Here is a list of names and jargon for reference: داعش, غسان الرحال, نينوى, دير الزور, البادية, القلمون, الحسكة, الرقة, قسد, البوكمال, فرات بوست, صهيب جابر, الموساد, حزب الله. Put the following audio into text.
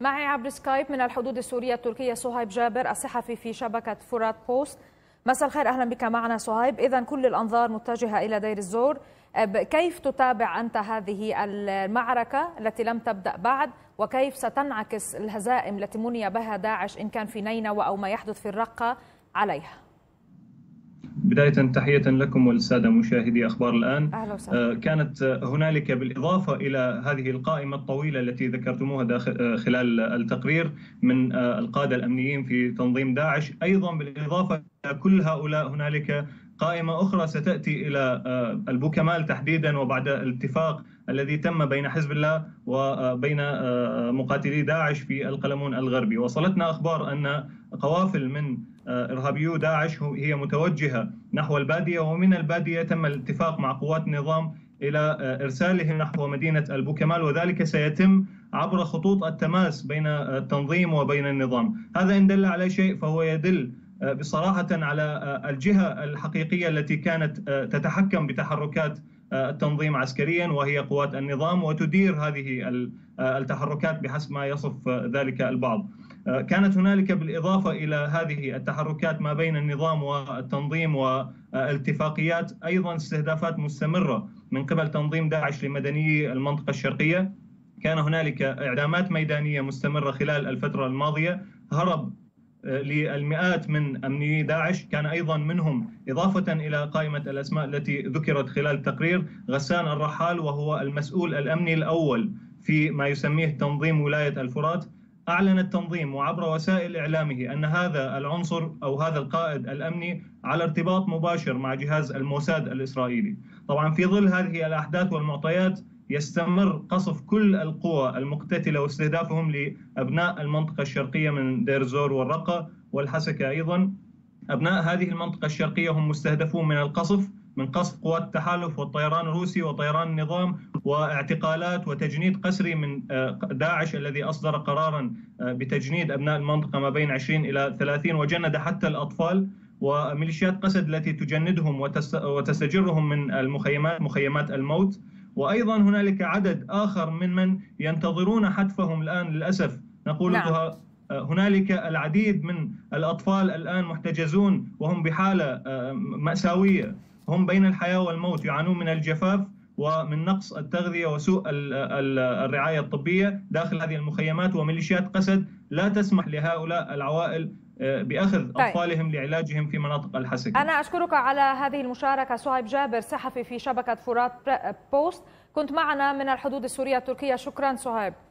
معي عبر سكايب من الحدود السورية التركية صهيب جابر الصحفي في شبكة فرات بوست. مساء الخير، أهلا بك معنا صهيب. إذن كل الأنظار متجهة إلى دير الزور، كيف تتابع أنت هذه المعركة التي لم تبدأ بعد، وكيف ستنعكس الهزائم التي مني بها داعش إن كان في نينوى أو ما يحدث في الرقة عليها؟ بداية تحية لكم والسادة مشاهدي أخبار الآن. أهلا وسهلا. كانت هنالك بالإضافة إلى هذه القائمة الطويلة التي ذكرتموها خلال التقرير من القادة الأمنيين في تنظيم داعش، أيضا بالإضافة إلى كل هؤلاء هنالك قائمة أخرى ستأتي إلى البوكمال تحديدا، وبعد الاتفاق الذي تم بين حزب الله وبين مقاتلي داعش في القلمون الغربي. وصلتنا أخبار أن قوافل من إرهابيو داعش هي متوجهة نحو البادية، ومن البادية تم الاتفاق مع قوات النظام إلى إرسالهم نحو مدينة البوكمال، وذلك سيتم عبر خطوط التماس بين التنظيم وبين النظام. هذا إن دل على شيء فهو يدل بصراحة على الجهة الحقيقية التي كانت تتحكم بتحركات التنظيم عسكريا، وهي قوات النظام، وتدير هذه التحركات بحسب ما يصف ذلك البعض. كانت هنالك بالإضافة إلى هذه التحركات ما بين النظام والتنظيم والاتفاقيات أيضا استهدافات مستمرة من قبل تنظيم داعش لمدنيي المنطقة الشرقية. كان هنالك إعدامات ميدانية مستمرة خلال الفترة الماضية، هرب للمئات من أمنيي داعش، كان أيضا منهم إضافة إلى قائمة الأسماء التي ذكرت خلال التقرير غسان الرحال، وهو المسؤول الأمني الأول في ما يسميه تنظيم ولاية الفرات. أعلن التنظيم وعبر وسائل إعلامه أن هذا العنصر أو هذا القائد الأمني على ارتباط مباشر مع جهاز الموساد الإسرائيلي. طبعا في ظل هذه الأحداث والمعطيات يستمر قصف كل القوى المقتتلة واستهدافهم لأبناء المنطقة الشرقية من دير الزور والرقة والحسكة. أيضا أبناء هذه المنطقة الشرقية هم مستهدفون من القصف، من قصف قوات التحالف والطيران الروسي وطيران النظام، واعتقالات وتجنيد قسري من داعش الذي أصدر قرارا بتجنيد أبناء المنطقة ما بين 20 إلى 30 وجند حتى الأطفال، وميليشيات قسد التي تجندهم وتستجرهم من المخيمات، مخيمات الموت. وأيضا هنالك عدد آخر من ينتظرون حتفهم الآن للأسف، نقولها نعم. هنالك العديد من الأطفال الآن محتجزون وهم بحالة مأساوية، هم بين الحياة والموت، يعانون من الجفاف ومن نقص التغذية وسوء الرعاية الطبية داخل هذه المخيمات، وميليشيات قسد لا تسمح لهؤلاء العوائل بأخذ أطفالهم لعلاجهم في مناطق الحسكة. أنا أشكرك على هذه المشاركة صهيب جابر صحفي في شبكة فرات بوست، كنت معنا من الحدود السورية التركية. شكرا صهيب.